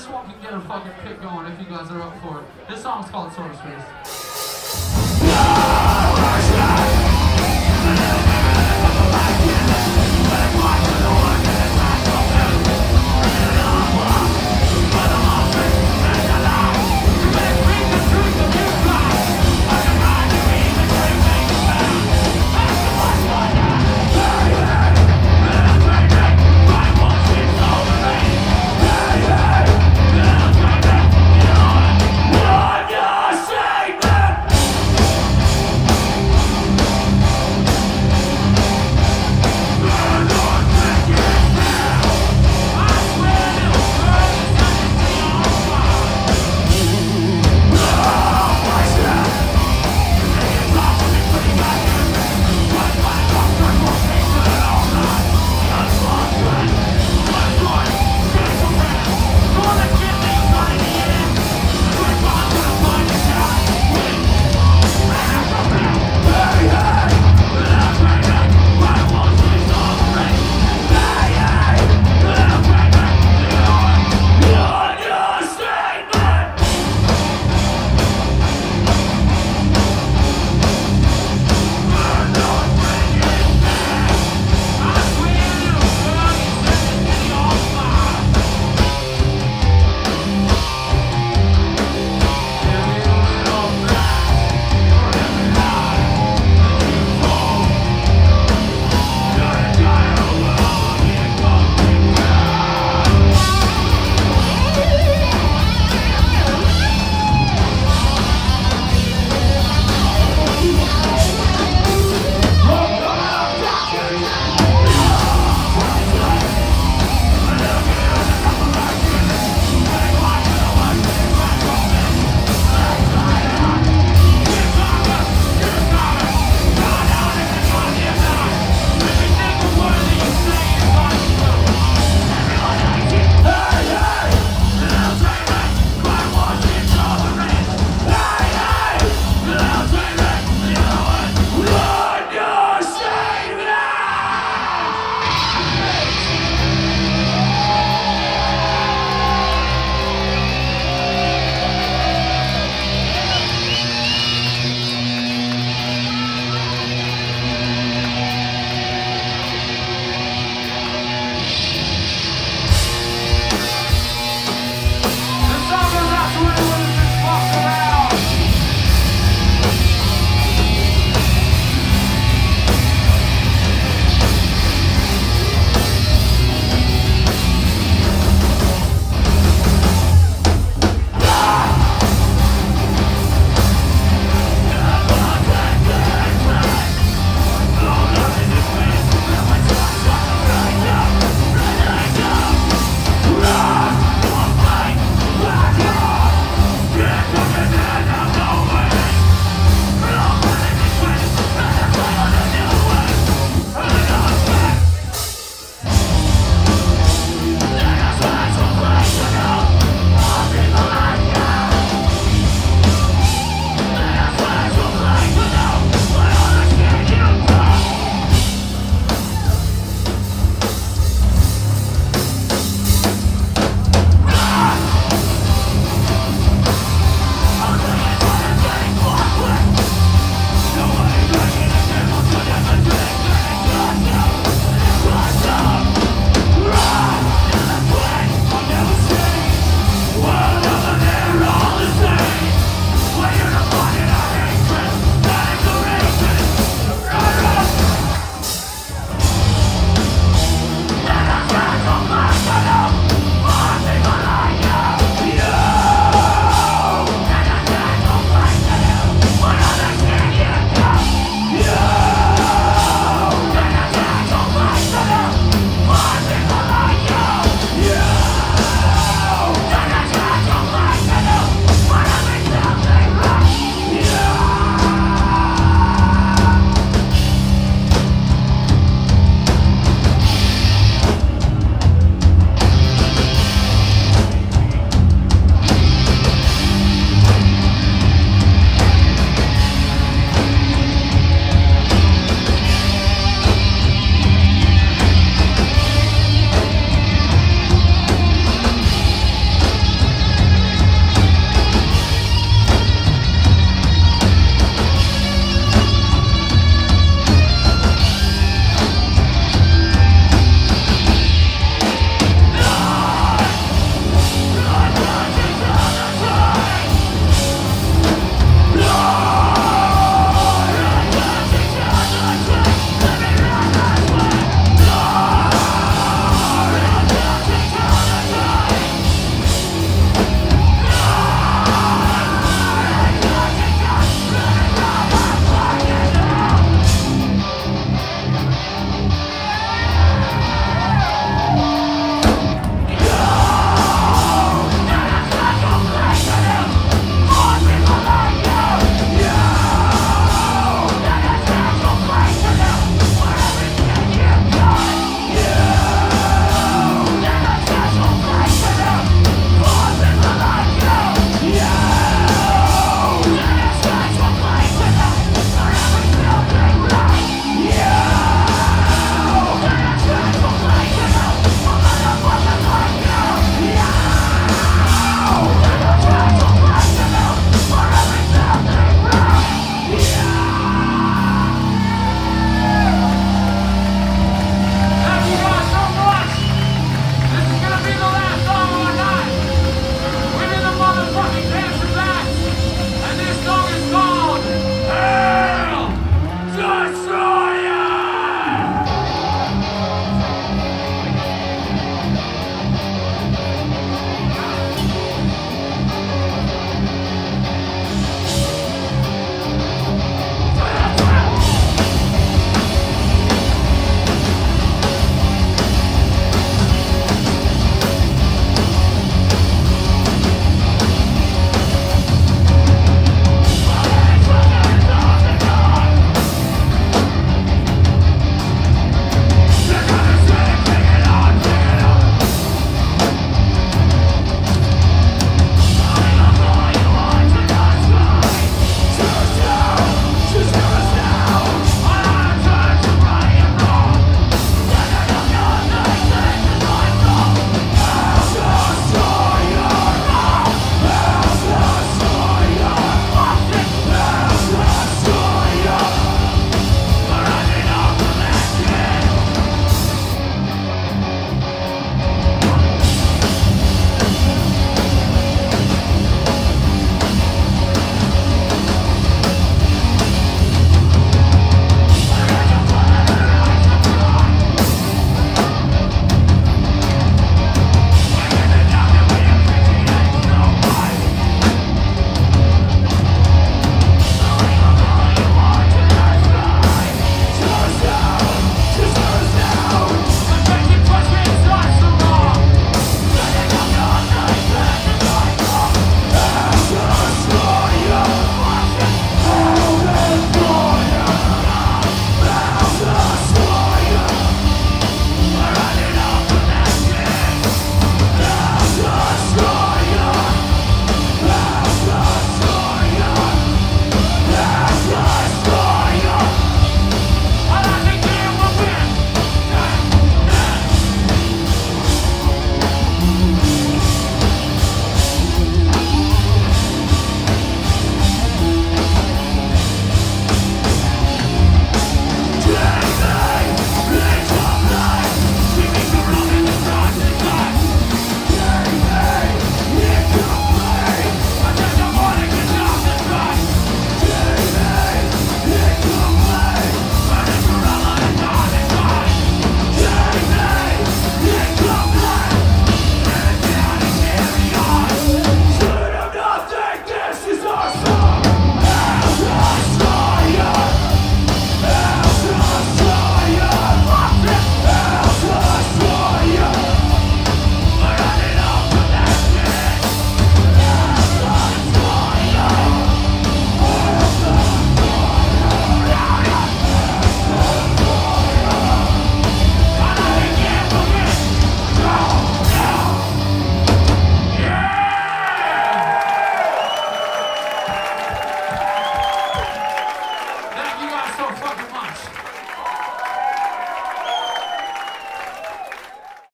this one can get a fucking kick going if you guys are up for it. This song's called Sorceress.